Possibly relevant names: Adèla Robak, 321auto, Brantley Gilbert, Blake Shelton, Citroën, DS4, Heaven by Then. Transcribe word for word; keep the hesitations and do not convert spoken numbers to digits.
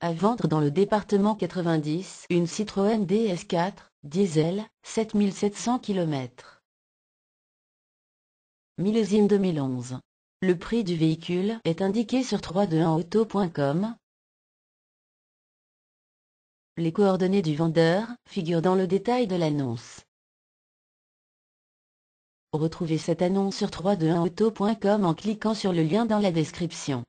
À vendre dans le département quatre-vingt-dix, une Citroën D S quatre, diesel, sept mille sept cents km. Millésime deux mille onze. Le prix du véhicule est indiqué sur trois cent vingt et un auto point com. Les coordonnées du vendeur figurent dans le détail de l'annonce. Retrouvez cette annonce sur trois cent vingt et un auto point com en cliquant sur le lien dans la description.